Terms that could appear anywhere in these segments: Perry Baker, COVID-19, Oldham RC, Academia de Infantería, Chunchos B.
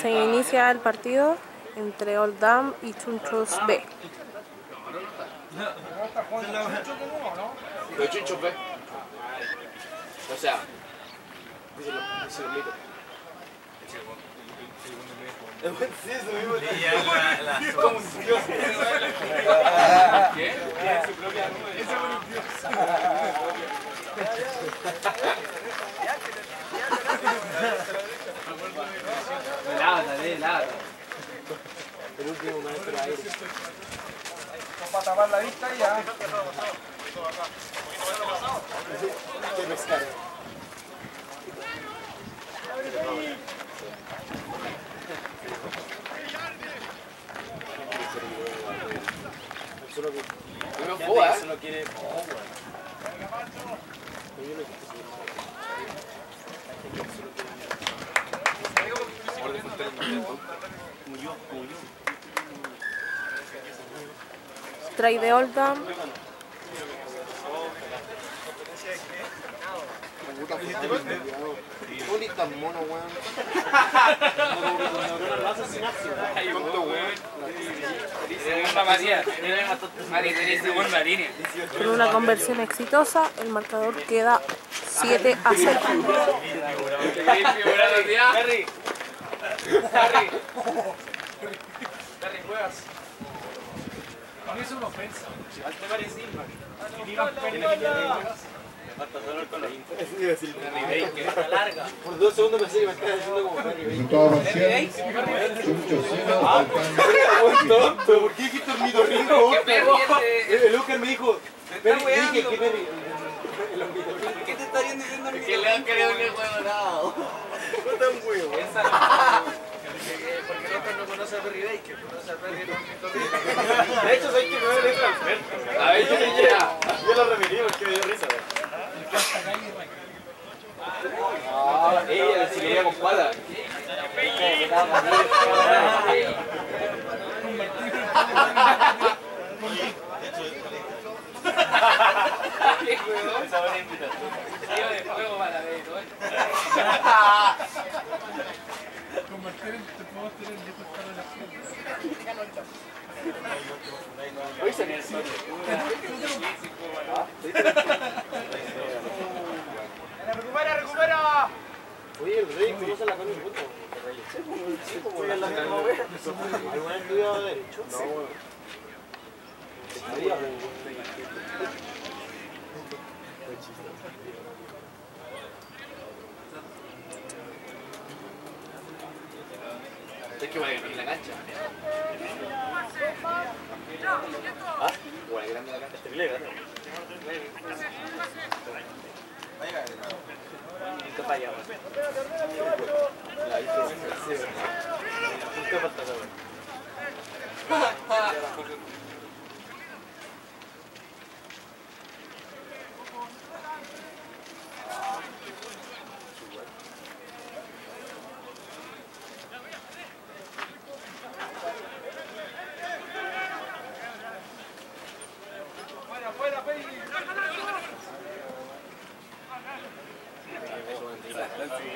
Se inicia el partido entre Oldham y Chunchos B. Los Chunchos B. O sea, el último maestro de aire. Para tapar la vista y ya. Solo quiere. Trae de Oldham. Con una conversión exitosa, el marcador queda 7-0. Harry, juegas. No es una ofensa. Te parecí, Harry. Digan con la info. Larga. Por 2 segundos pensé que me estaba haciendo como Harry Bake. Pero ¿por qué dijiste mi domingo? El Oscar me dijo, dije que Perry. ¿Qué te está diciendo el que le han querido el huevo dado? No tan huevo. Porque no conoce a Perry Baker, conoce a Perry Baker. De hecho, soy que me voy a leer Alberto. A ver, yo lo referí porque me dio risa. Ah, ella se quería con cuadra. Hoy se viene el sol. ¡Recupera! Oye, el rey, ¿cómo se la pone el puto? Sí, como la misma. ¿Alguna vez estudiado derecho? No, bueno. Estaría bien. Es que va a ganar la cancha. Ah, igual grande la cancha.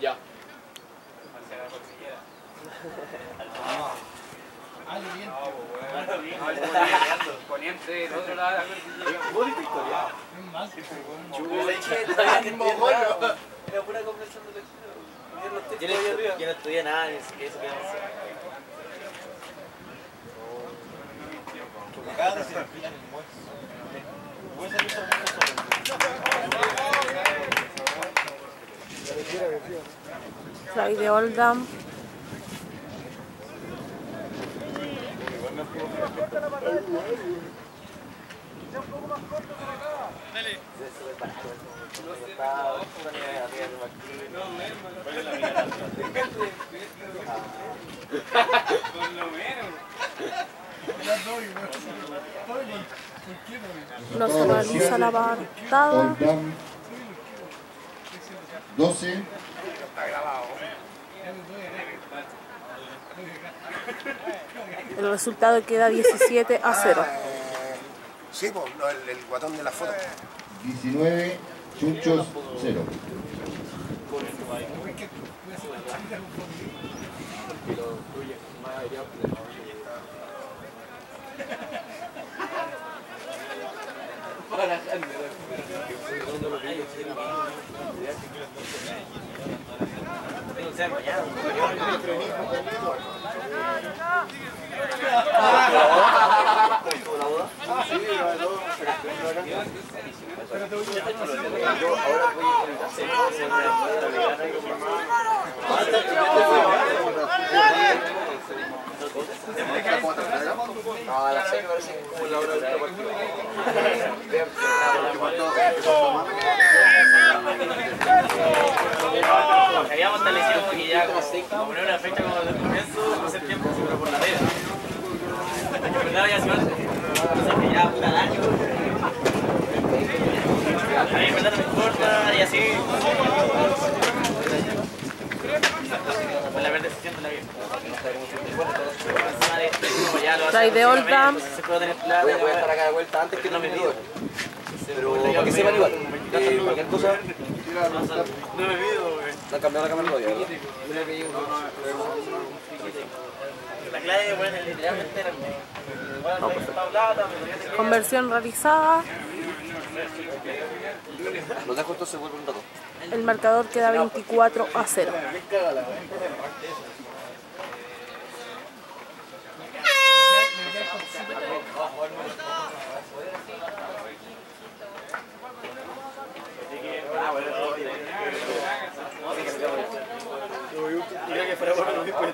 Ya. Poniente, el otro lado de la cordillera. Era pura conversación de lectura. Yo no estudié nada, ni siquiera eso que Fly de Oldham. No se realiza la apartada. 12. El resultado queda 17-0. Sí, pues, no, el guatón de la foto. 19, Chunchos 0. Habíamos establecido que ya como poner una fecha como desde el comienzo, no sé el tiempo, pero por la vera. Hasta que verdad había sido antes. Entonces que ya puta daño. A mí en verdad no me importa y así. Por la verde se siente la vieja. Trae de Oldham. Voy a estar acá de vuelta antes que no me pido. Pero para que sepan igual. Cualquier cosa. No me pido, güey. ¿La cambiado la cámara todavía? La clave, bueno, literalmente era el... Conversión realizada. Los dejo, entonces vuelvo un dato. El marcador queda 24-0.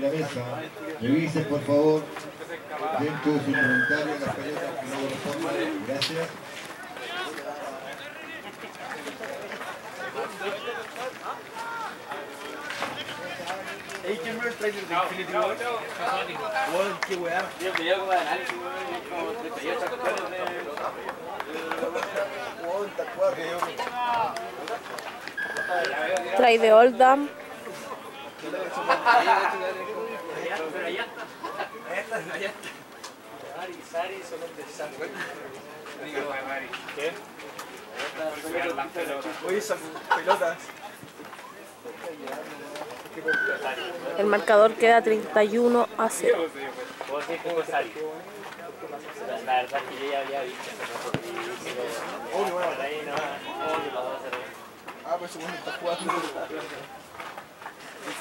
la mesa, revisen por favor dentro de su inventario las pelotas que no corresponden. Gracias. Ey, ¿quién me trae el definitivo? Wow, qué weá. Yo me llevo como de análisis, como 38 cuadros de... Wow, está cuadro que yo... Trae de Oldham. El marcador queda 31-0. La verdad es que yo ya había visto. Ah, pues bueno, está jugando. La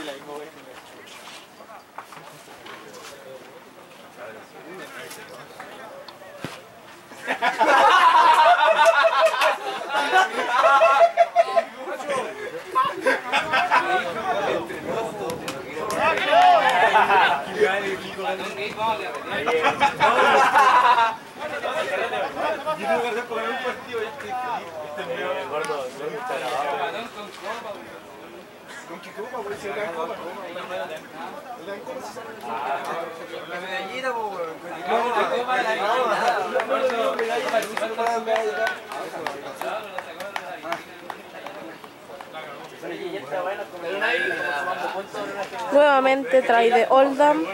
medallita, po, nuevamente trae de Oldham.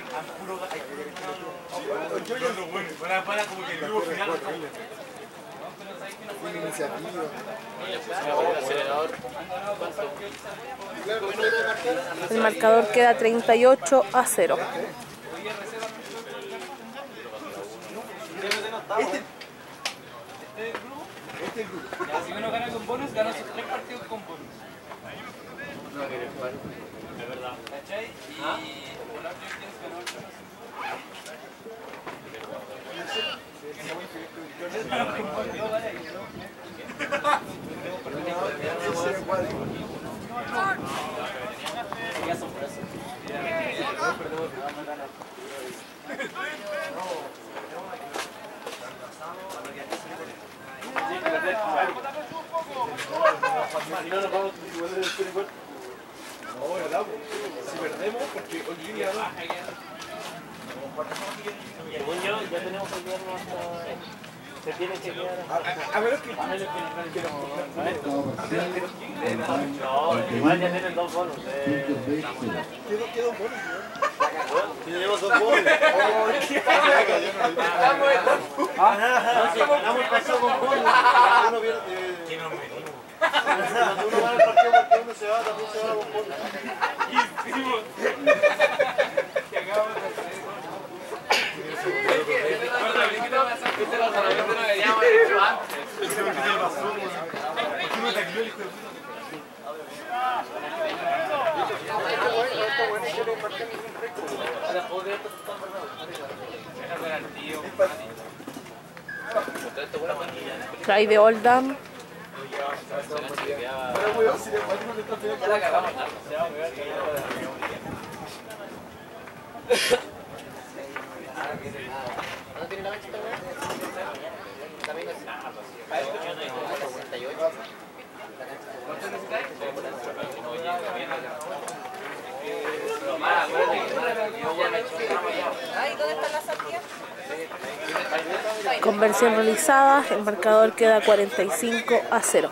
El marcador queda 38-0. está bueno. Este es el grupo. Ya, si uno gana con bonus, gana sus 3 partidos con bonus. No querés jugar. De verdad. ¿Cachai? Y ¿ah? Como la gente es ganó 8 no, ¿verdad? Si perdemos, porque hoy día ya tenemos que quedarnos hasta... Se tiene que quedar hasta... A ver, que no, igual ya tienen 2 bonos. ¿Qué 2 bonos, si tenemos 2 bonos. Ganamos el paseo con bonos. Cuando uno va al partido porque uno se va, también se va con bonos. ¿Qué hicimos? Que acabamos de hacer. Viste los salarios que no queríamos hecho antes. Viste por qué te pasó. ¿Por qué no te acrió el hijo de puta? Esto bueno, yo no marqué ningún récord. Ahora puedo creer que esto está en verdad. Es fácil. Trae de Oldham. Pero weón, si le falta un estafeo para la cagamos, se va a pegar que no tiene la manchita, weón. También es nada, pues. ¿Cuánto necesitáis? Pero más, ¿y dónde están las sartillas? Conversión realizada, el marcador queda 45-0.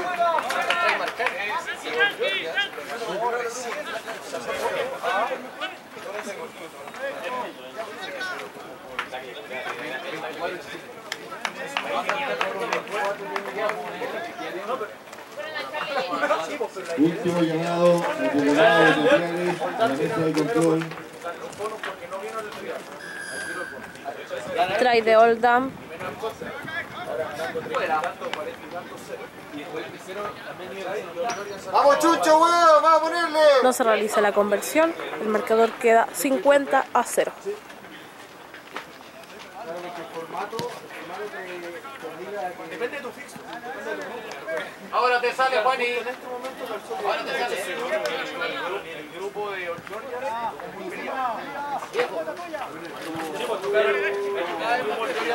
Último llamado de la mesa de control. Try de Oldham. Vamos Chuncho, weón, vamos a ponerle. No se realiza la conversión, el marcador queda 50-0. Depende de tu fixo. Ahora te sale, Juan, y en este momento ahora te sale. El grupo de Georgia es muy frío. Los porque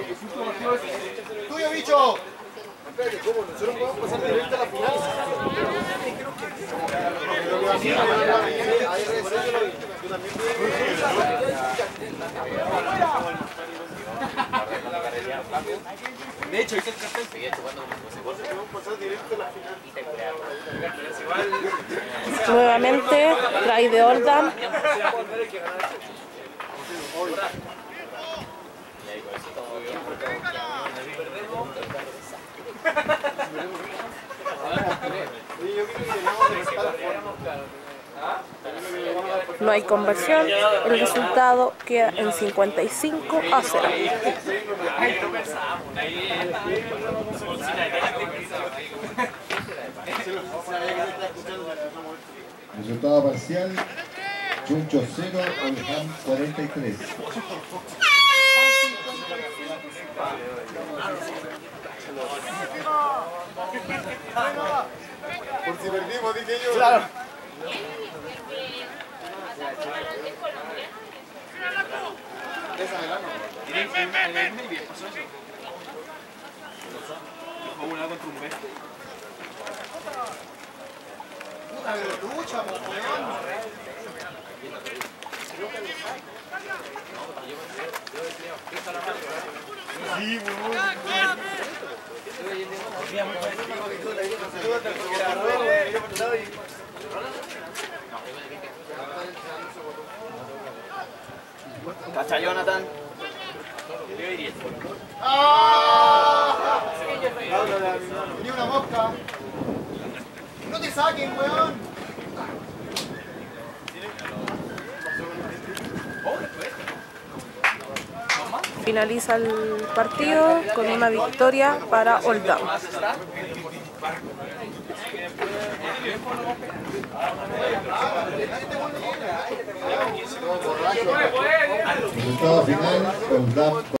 el último partido es tuyo, bicho. Espérate, ¿cómo? Nosotros podemos pasar de vuelta a la final. De hecho, hice el cartel. Podemos pasar directo a la final. Nuevamente, try de Oldham. Gracias. no hay conversión, el resultado queda en 55-0. Resultado parcial: Chuncho 0, Oldham 43. Por si perdimos, dije yo. Claro. Sí, ¿cacha, Jonathan? ¡Ah! Ni una mosca. No te saquen, weón. Finaliza el partido con una victoria para Oldham. Resultado final: Oldham.